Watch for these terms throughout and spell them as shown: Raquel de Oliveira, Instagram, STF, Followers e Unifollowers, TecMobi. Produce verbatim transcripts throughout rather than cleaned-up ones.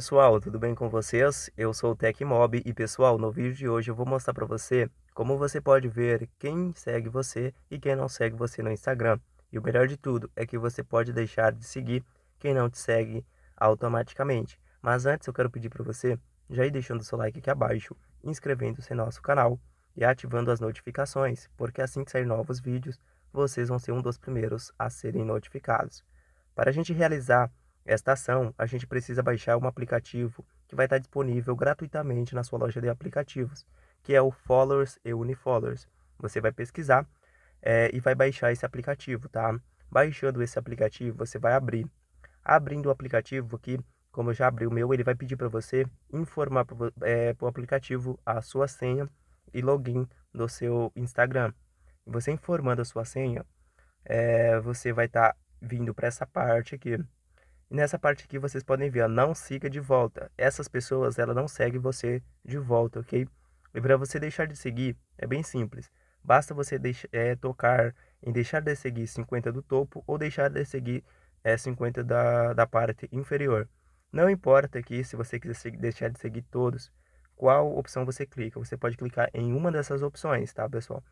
pessoal, tudo bem com vocês? Eu sou o TecMobi e pessoal, no vídeo de hoje eu vou mostrar para você como você pode ver quem segue você e quem não segue você no Instagram. E o melhor de tudo é que você pode deixar de seguir quem não te segue automaticamente. Mas antes eu quero pedir para você já ir deixando o seu like aqui abaixo, inscrevendo-se no nosso canal e ativando as notificações, porque assim que sair novos vídeos, vocês vão ser um dos primeiros a serem notificados. Para a gente realizar esta ação, a gente precisa baixar um aplicativo que vai estar disponível gratuitamente na sua loja de aplicativos, que é o Followers e Unifollowers. Você vai pesquisar é, e vai baixar esse aplicativo, tá? Baixando esse aplicativo, você vai abrir. Abrindo o aplicativo aqui, como eu já abri o meu, ele vai pedir para você informar para é, o aplicativo a sua senha e login do seu Instagram. Você informando a sua senha, é, você vai estar vindo para essa parte aqui. E nessa parte aqui vocês podem ver, ó, não siga de volta. Essas pessoas, ela não segue você de volta, ok? E para você deixar de seguir, é bem simples. Basta você deixar, é, tocar em deixar de seguir cinquenta do topo ou deixar de seguir é, cinquenta da, da parte inferior. Não importa aqui se você quiser seguir, deixar de seguir todos, qual opção você clica. Você pode clicar em uma dessas opções, tá, pessoal?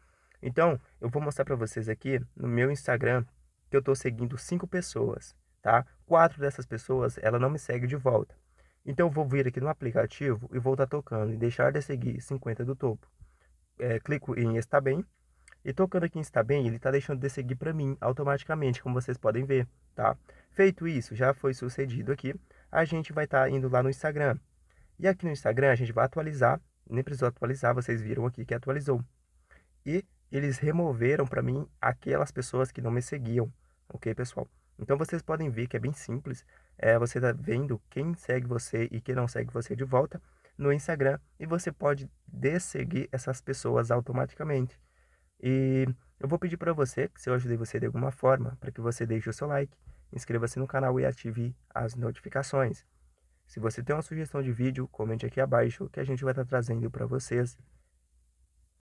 Então, eu vou mostrar para vocês aqui no meu Instagram que eu estou seguindo cinco pessoas. Tá? Quatro dessas pessoas, ela não me segue de volta. Então, eu vou vir aqui no aplicativo e vou estar tocando em deixar de seguir cinquenta do topo. É, clico em está bem. E tocando aqui em está bem, ele está deixando de seguir para mim automaticamente, como vocês podem ver. Tá? Feito isso, já foi sucedido aqui. A gente vai estar indo lá no Instagram. E aqui no Instagram, a gente vai atualizar. Nem precisou atualizar, vocês viram aqui que atualizou. E eles removeram para mim aquelas pessoas que não me seguiam. Ok, pessoal? Então, vocês podem ver que é bem simples. É, você está vendo quem segue você e quem não segue você de volta no Instagram. E você pode desseguir essas pessoas automaticamente. E eu vou pedir para você, se eu ajudei você de alguma forma, para que você deixe o seu like, inscreva-se no canal e ative as notificações. Se você tem uma sugestão de vídeo, comente aqui abaixo que a gente vai estar trazendo para vocês.